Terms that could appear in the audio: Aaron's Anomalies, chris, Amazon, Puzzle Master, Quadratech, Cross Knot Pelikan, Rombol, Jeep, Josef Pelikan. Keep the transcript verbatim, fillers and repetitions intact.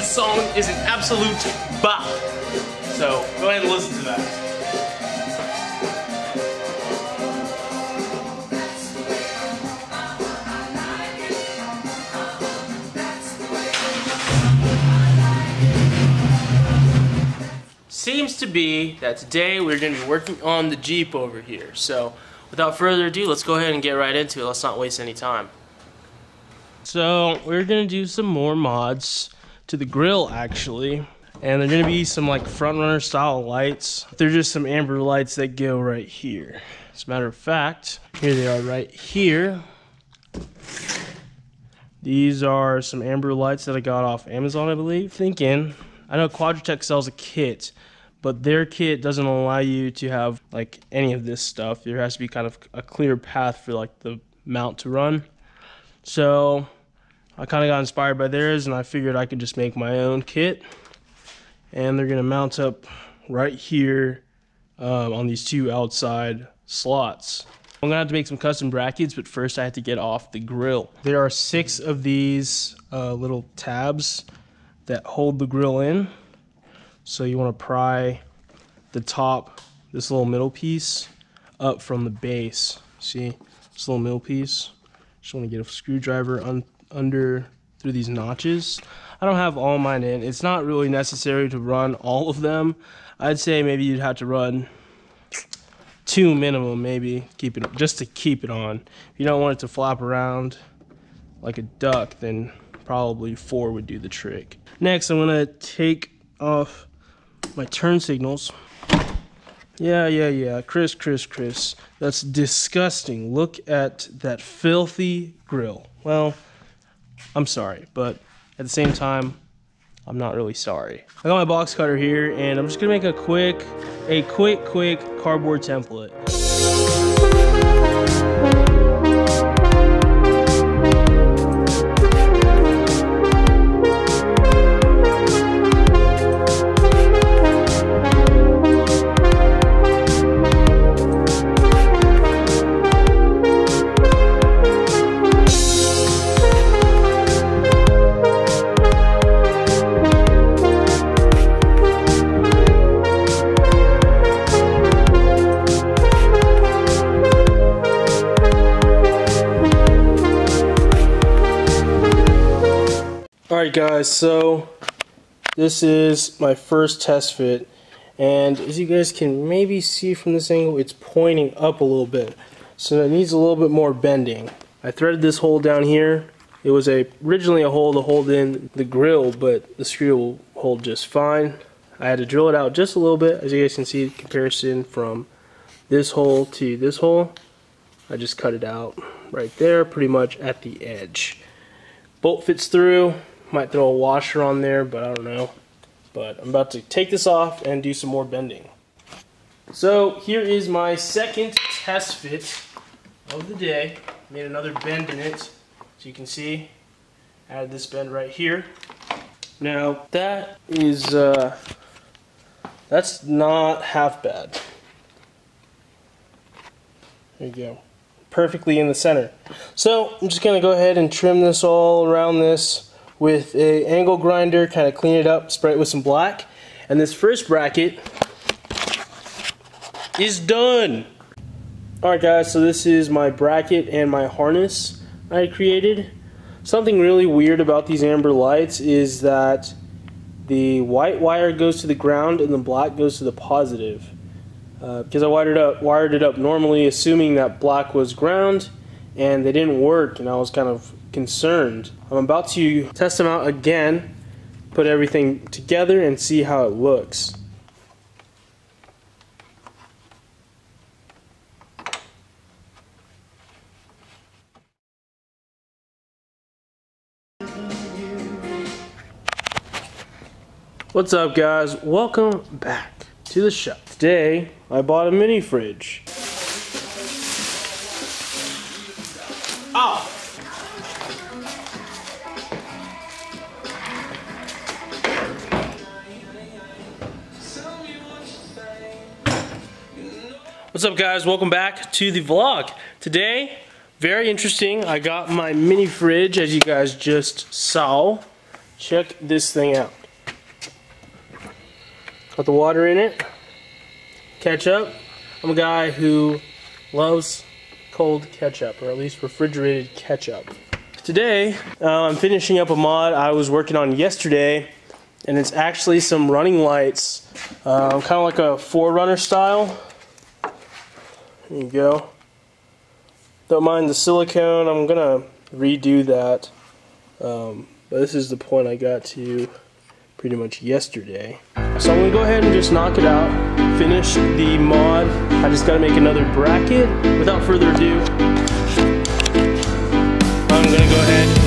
This song is an absolute bop. So go ahead and listen to that. Seems to be that today we're going to be working on the Jeep over here. So without further ado, let's go ahead and get right into it. Let's not waste any time. So we're going to do some more mods to the grill actually. And they're going to be some like front runner style lights. They're just some amber lights that go right here. As a matter of fact, here they are right here. These are some amber lights that I got off Amazon, I believe. Thinking. I know Quadratech sells a kit, but their kit doesn't allow you to have like any of this stuff. There has to be kind of a clear path for like the mount to run. So I kind of got inspired by theirs and I figured I could just make my own kit. And they're gonna mount up right here um, on these two outside slots. I'm gonna have to make some custom brackets, but first I have to get off the grill. There are six of these uh, little tabs that hold the grill in. So you want to pry the top, this little middle piece, up from the base. See, this little middle piece. Just want to get a screwdriver un under through these notches. I don't have all mine in. It's not really necessary to run all of them. I'd say maybe you'd have to run two minimum, maybe, keep it just to keep it on. If you don't want it to flap around like a duck, then probably four would do the trick. Next, I'm gonna take off my turn signals. Yeah, yeah, yeah, Chris, Chris, Chris. That's disgusting. Look at that filthy grill. Well, I'm sorry, but at the same time, I'm not really sorry. I got my box cutter here, and I'm just gonna make a quick, a quick, quick cardboard template. Alright guys, so this is my first test fit, and as you guys can maybe see from this angle, it's pointing up a little bit, so it needs a little bit more bending. I threaded this hole down here. It was a, originally a hole to hold in the grill, but the screw will hold just fine. I had to drill it out just a little bit. As you guys can see, the comparison from this hole to this hole, I just cut it out right there, pretty much at the edge. Bolt fits through. Might throw a washer on there, but I don't know. But I'm about to take this off and do some more bending. So here is my second test fit of the day. Made another bend in it, so you can see. Added this bend right here. Now that is uh, that's not half bad. There you go, perfectly in the center. So I'm just gonna go ahead and trim this all around this with an angle grinder, kind of clean it up, spray it with some black. And this first bracket is done. All right guys, so this is my bracket and my harness I created. Something really weird about these amber lights is that the white wire goes to the ground and the black goes to the positive. Uh, because I wired it up, wired it up normally, assuming that black was ground, and they didn't work, and I was kind of concerned. I'm about to test them out again, put everything together and see how it looks. What's up guys? Welcome back to the shop. Today I bought a mini fridge. Oh! What's up guys, welcome back to the vlog. Today, very interesting, I got my mini fridge as you guys just saw. Check this thing out. Got the water in it. Ketchup. I'm a guy who loves cold ketchup, or at least refrigerated ketchup. Today, uh, I'm finishing up a mod I was working on yesterday, and it's actually some running lights. Uh, kind of like a four runner style. There you go. Don't mind the silicone. I'm gonna redo that. Um, but this is the point I got to pretty much yesterday. So I'm gonna go ahead and just knock it out, finish the mod. I just gotta make another bracket. Without further ado, I'm gonna go ahead